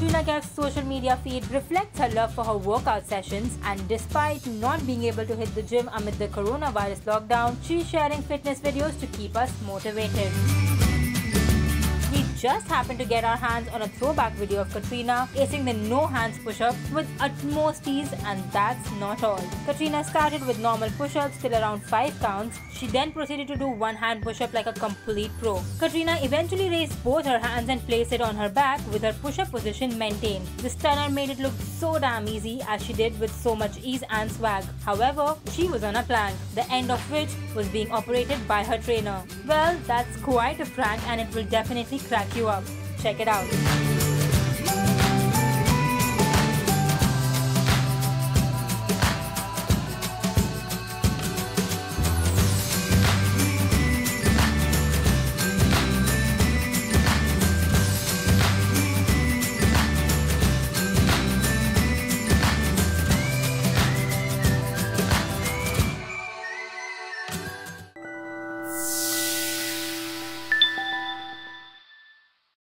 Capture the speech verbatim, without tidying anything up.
Katrina Kaif's social media feed reflects her love for her workout sessions, and despite not being able to hit the gym amid the coronavirus lockdown, she's sharing fitness videos to keep us motivated. We just happened to get our hands on a throwback video of Katrina acing the no hands push-up with utmost ease, and that's not all. Katrina started with normal push-ups till around five counts. She then proceeded to do one hand push-up like a complete pro. Katrina eventually raised both her hands and placed it on her back with her push-up position maintained. The stunner made it look so damn easy, as she did with so much ease and swag. However, she was on a plank, the end of which was being operated by her trainer. Well, that's quite a prank, and it will definitely crack you up. Check it out.